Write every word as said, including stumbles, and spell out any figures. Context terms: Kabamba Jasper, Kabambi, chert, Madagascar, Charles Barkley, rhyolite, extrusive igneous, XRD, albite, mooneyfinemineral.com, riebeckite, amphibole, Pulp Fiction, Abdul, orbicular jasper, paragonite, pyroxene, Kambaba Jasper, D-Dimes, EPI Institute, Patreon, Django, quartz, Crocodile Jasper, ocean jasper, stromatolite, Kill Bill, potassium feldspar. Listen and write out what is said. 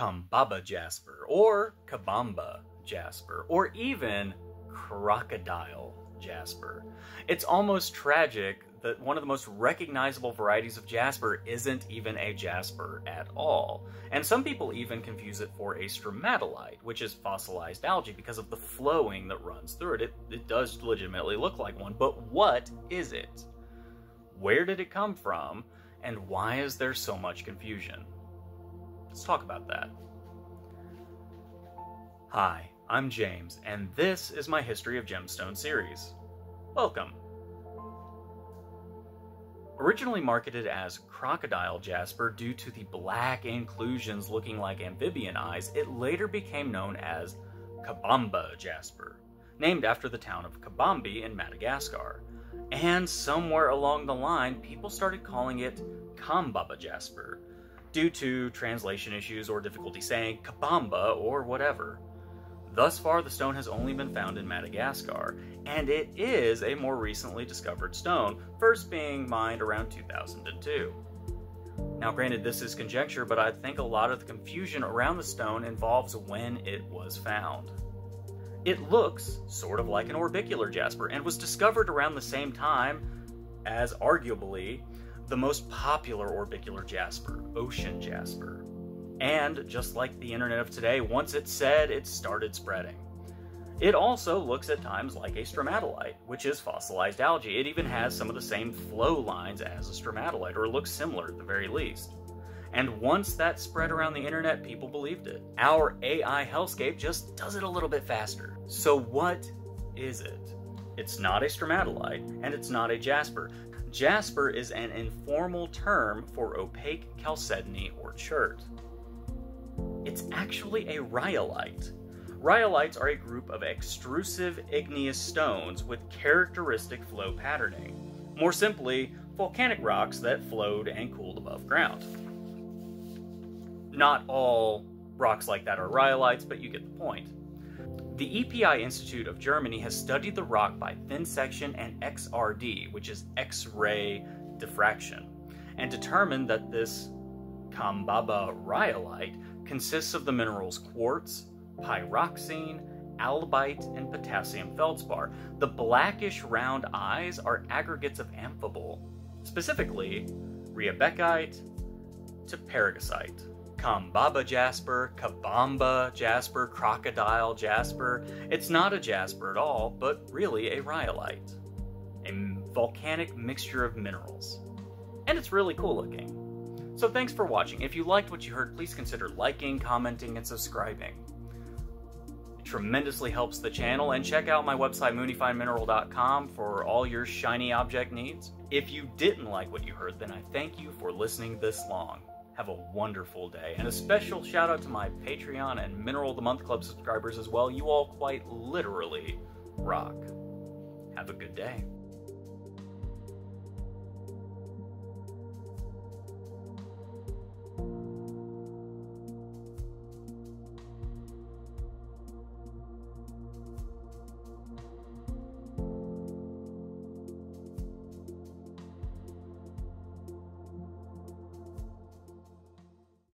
Kambaba Jasper, or Kabamba Jasper, or even Crocodile Jasper. It's almost tragic that one of the most recognizable varieties of jasper isn't even a jasper at all. And some people even confuse it for a stromatolite, which is fossilized algae because of the flowing that runs through it. It, it does legitimately look like one, but what is it? Where did it come from? And why is there so much confusion? Let's talk about that. Hi, I'm James, and this is my History of Gemstone series. Welcome. Originally marketed as Crocodile Jasper due to the black inclusions looking like amphibian eyes, it later became known as Kambaba Jasper, named after the town of Kabambi in Madagascar. And somewhere along the line, people started calling it Kambaba Jasper, due to translation issues or difficulty saying Kabamba or whatever. Thus far, the stone has only been found in Madagascar, and it is a more recently discovered stone, first being mined around two thousand two. Now granted, this is conjecture, but I think a lot of the confusion around the stone involves when it was found. It looks sort of like an orbicular jasper, and was discovered around the same time as arguably the most popular orbicular jasper, ocean jasper. And just like the internet of today, once it's said, it started spreading. It also looks at times like a stromatolite, which is fossilized algae. It even has some of the same flow lines as a stromatolite, or looks similar at the very least. And once that spread around the internet, people believed it. Our A I hellscape just does it a little bit faster. So what is it? It's not a stromatolite, and it's not a jasper. Jasper is an informal term for opaque chalcedony or chert. It's actually a rhyolite. Rhyolites are a group of extrusive igneous stones with characteristic flow patterning. More simply, volcanic rocks that flowed and cooled above ground. Not all rocks like that are rhyolites, but you get the point. The E P I Institute of Germany has studied the rock by thin section and X R D, which is X-ray diffraction, and determined that this Kambaba rhyolite consists of the minerals quartz, pyroxene, albite, and potassium feldspar. The blackish round eyes are aggregates of amphibole, specifically riebeckite to paragonite. Kambaba Jasper, Kabamba Jasper, Crocodile Jasper. It's not a jasper at all, but really a rhyolite, a volcanic mixture of minerals. And it's really cool looking. So thanks for watching. If you liked what you heard, please consider liking, commenting, and subscribing. It tremendously helps the channel, and check out my website mooney fine mineral dot com for all your shiny object needs. If you didn't like what you heard, then I thank you for listening this long. Have a wonderful day, and a special shout out to my Patreon and Mineral of the Month Club subscribers as well. You all quite literally rock. Have a good day.